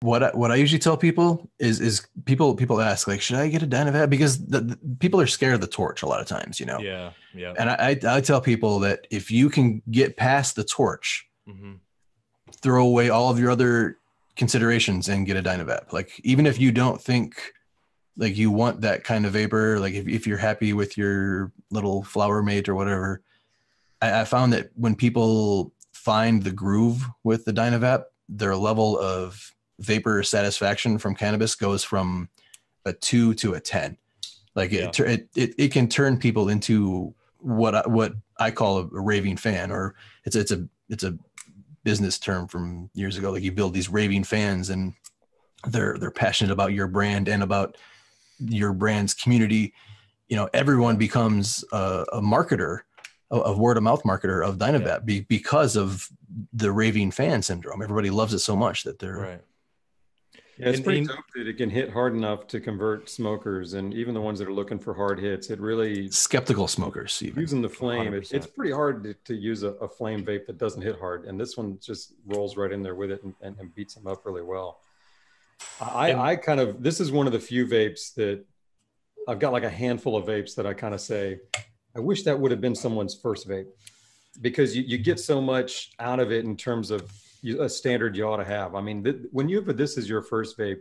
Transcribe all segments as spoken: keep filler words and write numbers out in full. What I, what I usually tell people is is people people ask, like, should I get a DynaVap? Because the, the people are scared of the torch a lot of times, you know? Yeah, yeah. And I, I, I tell people that if you can get past the torch, mm-hmm. throw away all of your other considerations and get a DynaVap. Like, even if you don't think like you want that kind of vapor, like if, if you're happy with your little flower mate or whatever, I, I found that when people find the groove with the DynaVap, their level of vapor satisfaction from cannabis goes from a two to a ten. Like it, yeah. it, it, it can turn people into what I, what I call a, a raving fan, or it's, it's a, it's a business term from years ago. Like, you build these raving fans, and they're, they're passionate about your brand and about your brand's community. You know, everyone becomes a, a marketer, a, a word of mouth marketer of DynaVap yeah. be, because of the raving fan syndrome. Everybody loves it so much that they're right. Yeah, it's pretty dope that it can hit hard enough to convert smokers, and even the ones that are looking for hard hits. It really skeptical smokers even. Using the flame. It, it's pretty hard to, to use a, a flame vape that doesn't hit hard, and this one just rolls right in there with it and, and, and beats them up really well. I, and, I kind of this is one of the few vapes that I've got like a handful of vapes that I kind of say, I wish that would have been someone's first vape, because you you get so much out of it in terms of a standard you ought to have. I mean, th when you have this is your first vape,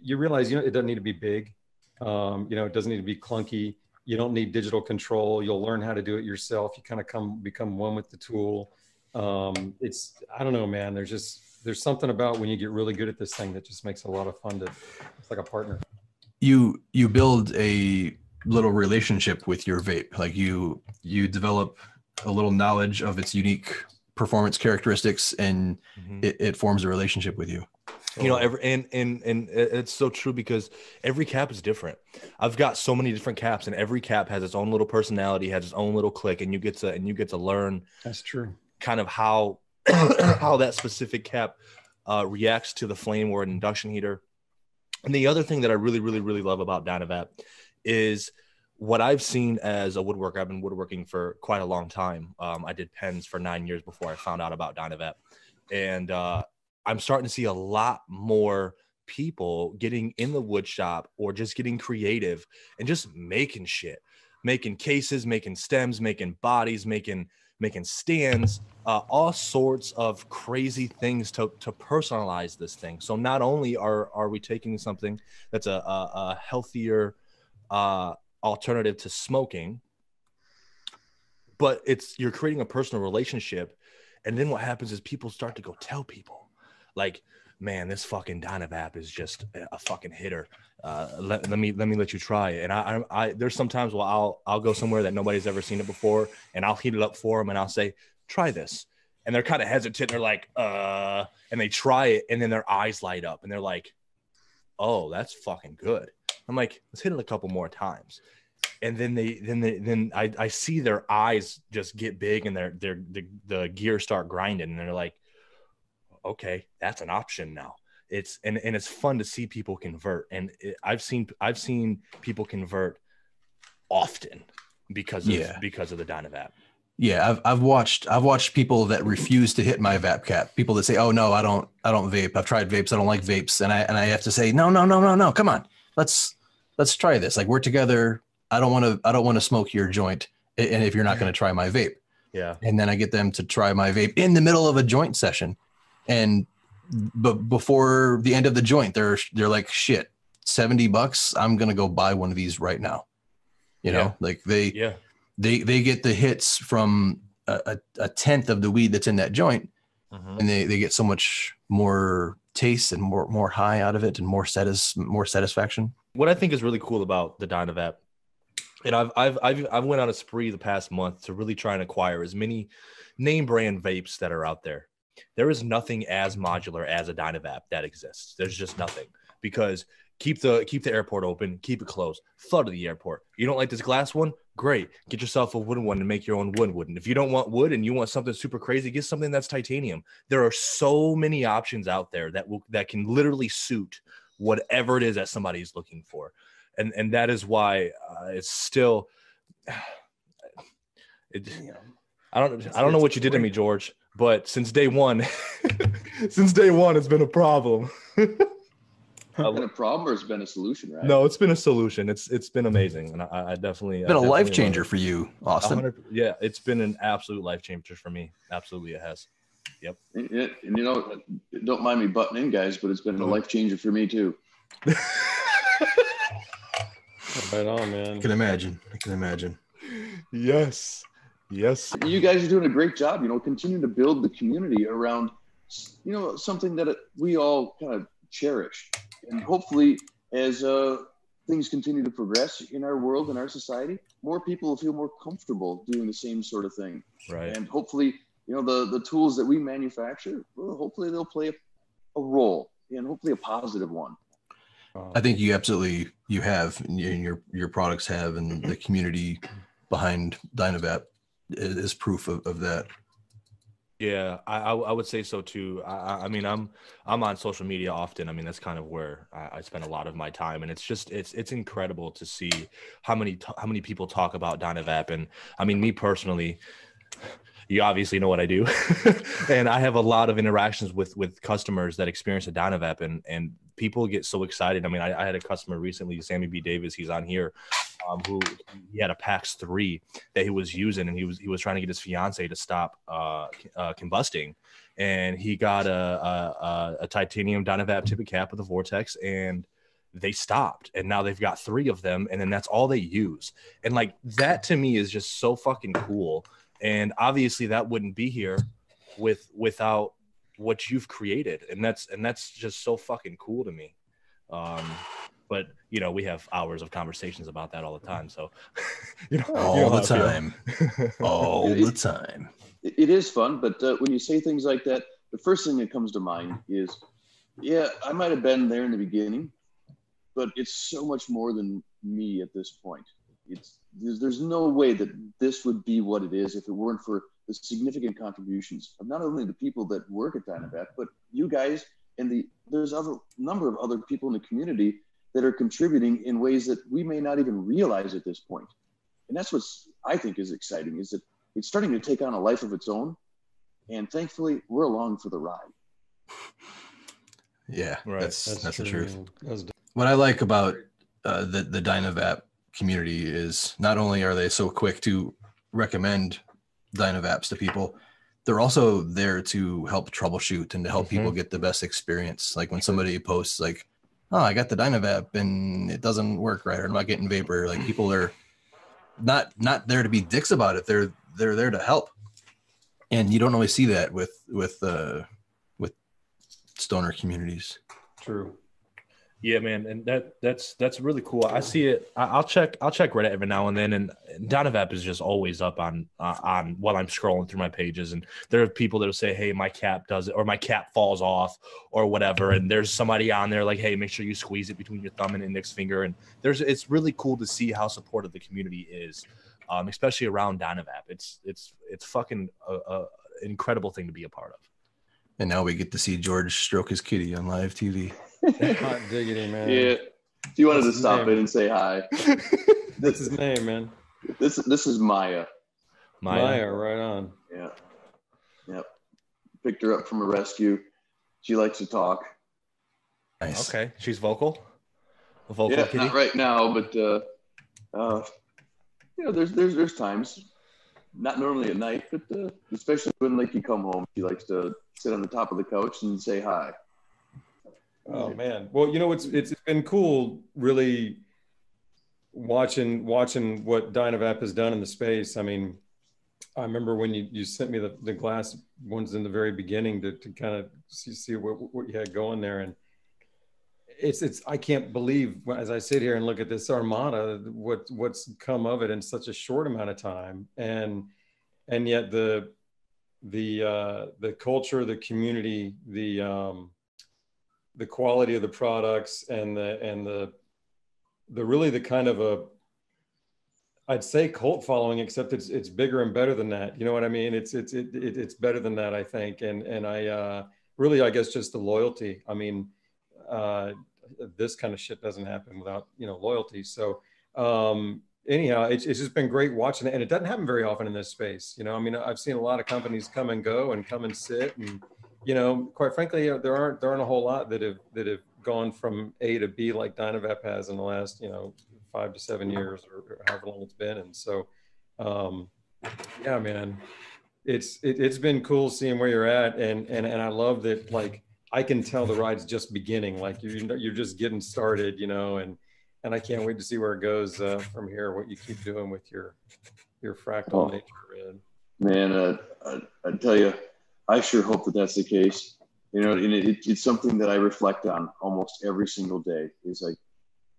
you realize, you know, it doesn't need to be big. Um, you know, it doesn't need to be clunky. You don't need digital control. You'll learn how to do it yourself. You kind of come become one with the tool. Um, it's, I don't know, man, there's just, there's something about when you get really good at this thing that just makes a lot of fun to, it's like a partner. You, you build a little relationship with your vape. Like you, you develop a little knowledge of its unique performance characteristics, and mm-hmm. it, it forms a relationship with you. So, you know, every, and, and, and it's so true, because every cap is different. I've got so many different caps, and every cap has its own little personality, has its own little click, and you get to, and you get to learn. That's true. Kind of how, how that specific cap uh, reacts to the flame or an induction heater. And the other thing that I really, really, really love about DynaVap is what I've seen as a woodworker. I've been woodworking for quite a long time. Um, I did pens for nine years before I found out about DynaVap. And uh, I'm starting to see a lot more people getting in the wood shop or just getting creative and just making shit, making cases, making stems, making bodies, making, making stands, uh, all sorts of crazy things to, to personalize this thing. So not only are, are we taking something that's a, a, a healthier, uh, alternative to smoking, but it's you're creating a personal relationship. And then what happens is people start to go tell people, like, man, this fucking DynaVap is just a fucking hitter. Uh, let, let me let me let you try it. And I, I, I there's sometimes where I'll I'll go somewhere that nobody's ever seen it before, and I'll heat it up for them, and I'll say, try this, and they're kind of hesitant. They're like, uh, and they try it, and then their eyes light up, and they're like, oh, that's fucking good. I'm like, let's hit it a couple more times. And then they, then they, then I, I see their eyes just get big, and their, their, the, the gear start grinding, and they're like, okay, that's an option now. It's, and, and it's fun to see people convert. And it, I've seen, I've seen people convert often because of, yeah. because of the DynaVap. Yeah. I've, I've watched, I've watched people that refuse to hit my vape cap. People that say, oh no, I don't, I don't vape. I've tried vapes. I don't like vapes. And I, and I have to say, no, no, no, no, no. Come on. Let's, let's try this. Like, we're together. I don't want to, I don't want to smoke your joint. And if you're not going to try my vape. Yeah. And then I get them to try my vape in the middle of a joint session. And, but before the end of the joint, they're, they're like, shit, seventy bucks. I'm going to go buy one of these right now. You know, yeah. like they, yeah. they, they get the hits from a, a, a tenth of the weed that's in that joint. Uh-huh. And they, they get so much more taste and more, more high out of it, and more satis more satisfaction. What I think is really cool about the DynaVap, and I've, I've, I've, I've went on a spree the past month to really try and acquire as many name brand vapes that are out there. There is nothing as modular as a DynaVap that exists. There's just nothing, because keep the, keep the airport open, keep it closed, flood the airport. You don't like this glass one? Great. Get yourself a wooden one and make your own wood wooden. If you don't want wood and you want something super crazy, get something that's titanium. There are so many options out there that will, that can literally suit whatever it is that somebody is looking for. And, and that is why uh, it's still, it, I don't, I don't know what you did to me, George. but since day one, since day one, it's been a problem. It's been a problem, or it's been a solution, right? No, it's been a solution. It's it's been amazing, and I, I definitely it's been I a definitely life changer for you, Austin. Yeah, it's been an absolute life changer for me. Absolutely, it has. Yep. And, and you know, don't mind me butting in, guys, but it's been mm-hmm. a life changer for me too. Right on, man. I can imagine. I can imagine. Yes. Yes. You guys are doing a great job. You know, continue to build the community around, you know, something that we all kind of cherish. And hopefully, as uh, things continue to progress in our world and our society, more people will feel more comfortable doing the same sort of thing. Right. And hopefully, you know, the, the tools that we manufacture, well, hopefully they'll play a, a role, and hopefully a positive one. I think you absolutely, you have, and your your products have, and the community behind DynaVap is proof of, of that. Yeah, I, I would say so too. I, I mean, I'm I'm on social media often. I mean, that's kind of where I, I spend a lot of my time, and it's just it's it's incredible to see how many how many people talk about DynaVap. And I mean, me personally, you obviously know what I do, and I have a lot of interactions with with customers that experience a DynaVap, and and people get so excited. I mean, I, I had a customer recently, Sammy B. Davis. He's on here. Um, who he had a PAX three that he was using, and he was he was trying to get his fiance to stop uh, uh, combusting, and he got a a, a titanium DynaVap tippet cap with a vortex, and they stopped, and now they've got three of them, and then that's all they use, and like that to me is just so fucking cool. And obviously that wouldn't be here with without what you've created, and that's and that's just so fucking cool to me. Um, But, you know, we have hours of conversations about that all the time. So, you know, all you know, the time, all it, the time. It is fun. But uh, when you say things like that, the first thing that comes to mind is, yeah, I might have been there in the beginning, but it's so much more than me at this point. It's there's, there's no way that this would be what it is if it weren't for the significant contributions of not only the people that work at DynaVap, but you guys, and the there's other number of other people in the community that are contributing in ways that we may not even realize at this point. And that's what I think is exciting, is that it's starting to take on a life of its own. And thankfully, we're along for the ride. Yeah, right. that's, that's, that's the truth. That's what I like about uh, the, the DynaVap community is not only are they so quick to recommend DynaVaps to people, they're also there to help troubleshoot and to help mm-hmm. people get the best experience. Like when somebody posts like, oh, I got the DynaVap and it doesn't work right, or I'm not getting vapor. Like people are not not there to be dicks about it. They're they're there to help, and you don't always see that with with uh, with stoner communities. True. Yeah, man, and that that's that's really cool. I see it. I, I'll check I'll check Reddit every now and then, and DynaVap is just always up on uh, on while I'm scrolling through my pages. And there are people that will say, "Hey, my cap does it," or "My cap falls off," or whatever. And there's somebody on there like, "Hey, make sure you squeeze it between your thumb and index finger." And there's it's really cool to see how supportive the community is, um, especially around DynaVap. It's it's it's fucking a, a incredible thing to be a part of. And now we get to see George stroke his kitty on live T V. Hot diggity, man. Yeah. If you wanted That's to stop name. in and say hi. That's his name, man. This this is Maya. Maya. Maya, right on. Yeah. Yep. Picked her up from a rescue. She likes to talk. Nice. Okay. She's vocal. A vocal yeah, kitty. Not right now, but uh uh you know, there's there's there's times. Not normally at night, but uh, especially when like you come home, she likes to sit on the top of the couch and say hi. Oh man. Well, you know, it's, it's been cool really watching, watching what DynaVap has done in the space. I mean, I remember when you, you sent me the, the glass ones in the very beginning to, to kind of see, see what, what you had going there. And it's, it's, I can't believe as I sit here and look at this armada, what, what's come of it in such a short amount of time. And, and yet the, the, uh, the culture, the community, the, um, the quality of the products and the and the the really the kind of a I'd say cult following, except it's it's bigger and better than that. You know what I mean? It's it's it, it it's better than that, I think. And and I uh, really I guess just the loyalty. I mean, uh, this kind of shit doesn't happen without you know loyalty. So um, anyhow, it's, it's just been great watching it. And it doesn't happen very often in this space. You know, I mean, I've seen a lot of companies come and go and come and sit. And, you know, quite frankly, there aren't, there aren't a whole lot that have, that have gone from A to B like DynaVap has in the last, you know, five to seven years or, or however long it's been. And so, um, yeah, man, it's, it, it's been cool seeing where you're at. And, and, and I love that, like, I can tell the ride's just beginning. Like you're, you're just getting started, you know, and, and I can't wait to see where it goes uh, from here, what you keep doing with your, your fractal oh, nature, Red. Man, uh, I, I tell you, I sure hope that that's the case. You know, and it, it's something that I reflect on almost every single day. It's like,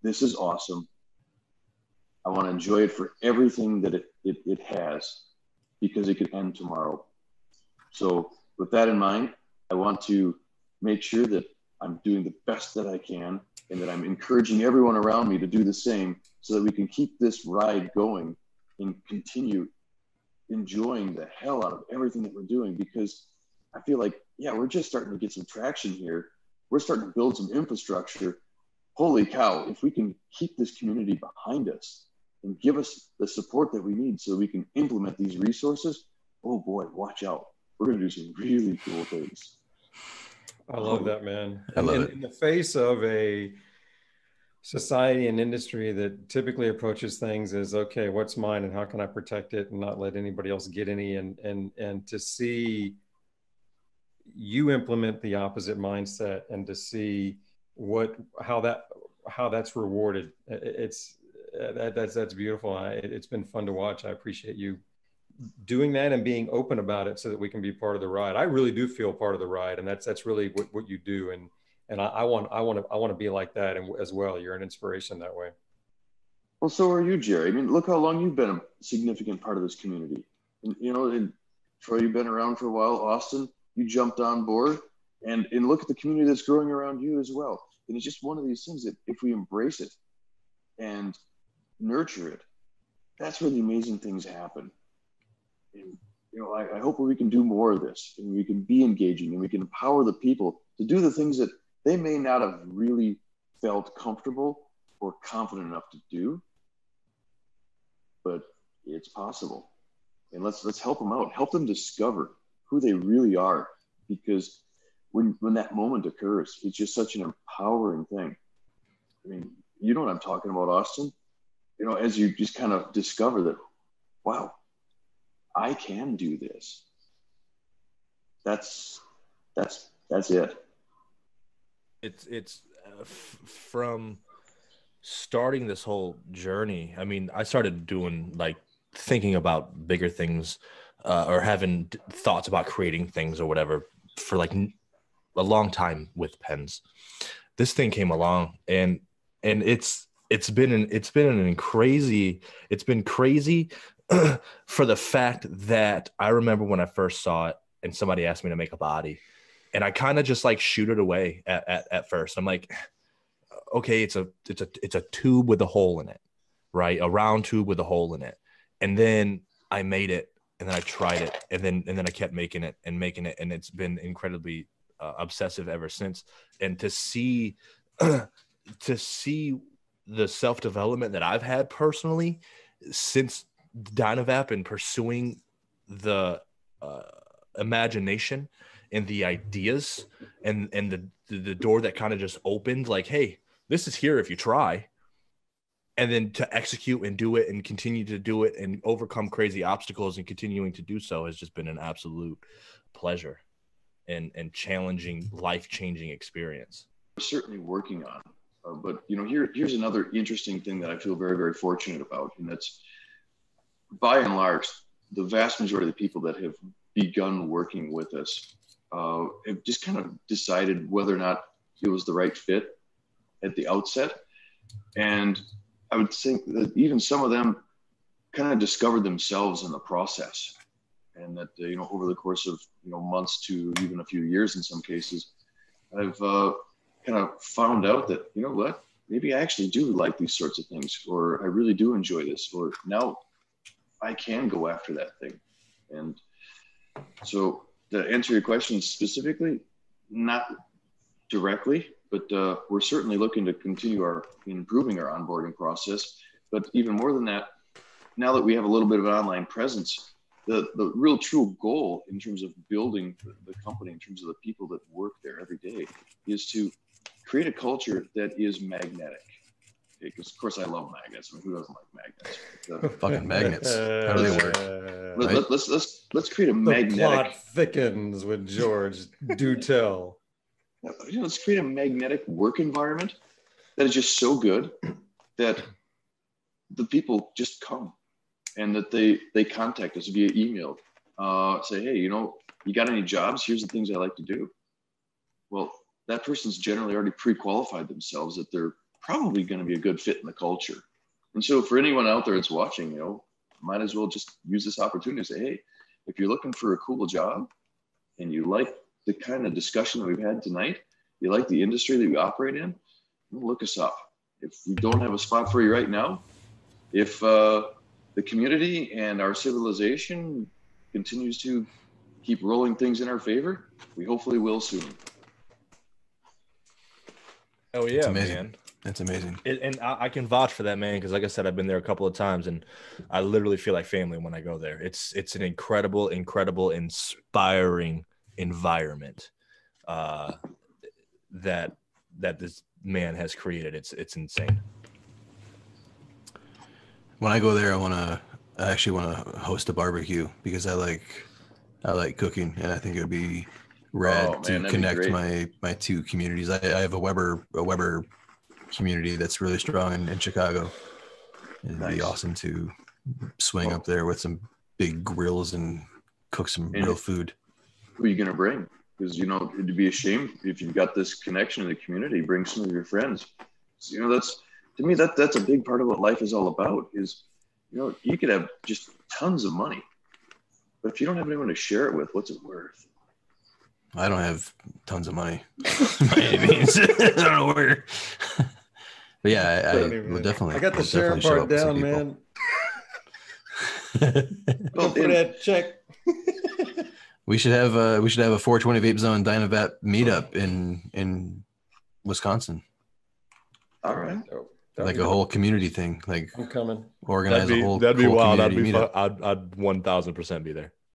this is awesome. I want to enjoy it for everything that it, it, it has, because it could end tomorrow. So with that in mind, I want to make sure that I'm doing the best that I can and that I'm encouraging everyone around me to do the same, so that we can keep this ride going and continue enjoying the hell out of everything that we're doing. Because I feel like, yeah, we're just starting to get some traction here. We're starting to build some infrastructure. Holy cow, if we can keep this community behind us and give us the support that we need so we can implement these resources, oh boy, watch out. We're gonna do some really cool things. I love that, man. I love in, it. in the face of a society and industry that typically approaches things as, okay, what's mine and how can I protect it and not let anybody else get any, and and and to see you implement the opposite mindset and to see what how that how that's rewarded, it's that, that's that's beautiful. I, it's been fun to watch. I appreciate you doing that and being open about it so that we can be part of the ride. I really do feel part of the ride, and that's that's really what, what you do, and and I, I want I want to I want to be like that and as well. You're an inspiration that way. Well, so are you, Jerry. I mean, look how long you've been a significant part of this community. And, you know, and Troy, you've been around for a while. Austin, you jumped on board, and and look at the community that's growing around you as well. And it's just one of these things that if we embrace it and nurture it, that's where the amazing things happen. And, you know, I, I hope we can do more of this, and we can be engaging, and we can empower the people to do the things that they may not have really felt comfortable or confident enough to do, but it's possible. And let's let's help them out, help them discover who they really are, because when when that moment occurs, it's just such an empowering thing. I mean, you know what I'm talking about, Austin. You know, as you just kind of discover that, wow, I can do this. That's, that's, that's it. It's, it's uh, f from starting this whole journey. I mean, I started doing like thinking about bigger things uh, or having d thoughts about creating things or whatever for like n a long time with pens. This thing came along, and, and it's, it's been an, it's been an crazy, it's been crazy. For the fact that I remember when I first saw it and somebody asked me to make a body, and I kind of just like shoot it away at, at, at first. I'm like, okay, it's a, it's a, it's a tube with a hole in it, right? A round tube with a hole in it. And then I made it, and then I tried it. And then, and then I kept making it and making it. And it's been incredibly uh, obsessive ever since. And to see, to see the self-development that I've had personally since DynaVap and pursuing the uh, imagination and the ideas and and the the door that kind of just opened, like, hey, this is here if you try, and then to execute and do it and continue to do it and overcome crazy obstacles and continuing to do so has just been an absolute pleasure and and challenging, life-changing experience. We're certainly working on uh, but you know, here here's another interesting thing that I feel very, very fortunate about, and that's, by and large, the vast majority of the people that have begun working with us uh, have just kind of decided whether or not it was the right fit at the outset. And I would think that even some of them kind of discovered themselves in the process, and that, uh, you know, over the course of, you know, months to even a few years in some cases, I've uh, kind of found out that, you know what, maybe I actually do like these sorts of things, or I really do enjoy this, or now I can go after that thing. And so to answer your question specifically, not directly, but uh, we're certainly looking to continue our improving our onboarding process But even more than that, now that we have a little bit of an online presence, the, the real true goal in terms of building the company, in terms of the people that work there every day, is to create a culture that is magnetic. Because, of course, I love magnets. I mean, who doesn't like magnets? But, uh, fucking magnets. How do they work? Uh, let, right? let's, let's, let's create a the magnetic... The plot thickens with George. Do tell. You know, let's create a magnetic work environment that is just so good that the people just come, and that they, they contact us via email. Uh, say, hey, you know, you got any jobs? Here's the things I like to do. Well, that person's generally already pre-qualified themselves that they're probably going to be a good fit in the culture. And so for anyone out there that's watching, you know, might as well just use this opportunity to say, hey, if you're looking for a cool job and you like the kind of discussion that we've had tonight, you like the industry that we operate in, look us up. If we don't have a spot for you right now, if uh, the community and our civilization continues to keep rolling things in our favor, we hopefully will soon. Oh yeah, man. That's amazing. It, and I, I can vouch for that, man, because like I said, I've been there a couple of times, and I literally feel like family when I go there. It's it's an incredible, incredible, inspiring environment uh, that that this man has created. It's it's insane. When I go there, I want to I actually want to host a barbecue, because I like I like cooking, and I think it would be rad oh, to man, connect my my two communities. I, I have a Weber a Weber community that's really strong in, in Chicago. It'd nice. be awesome to swing oh. up there with some big grills and cook some and real food. Who are you gonna bring? Because, you know, it'd be a shame if you've got this connection in the community. Bring some of your friends. So, you know, that's to me that that's a big part of what life is all about. Is, you know, you could have just tons of money, but if you don't have anyone to share it with, what's it worth? I don't have tons of money by any means. I don't know where. But yeah, I, I will definitely. I got the share part down, man. Go for that check. We should have uh, we should have a four twenty Vape Zone DynaVap meetup in in Wisconsin. All right, like a whole community thing. Like I'm coming. Organize a whole. That'd be wild. I'd be. I'd I'd one thousand percent be there.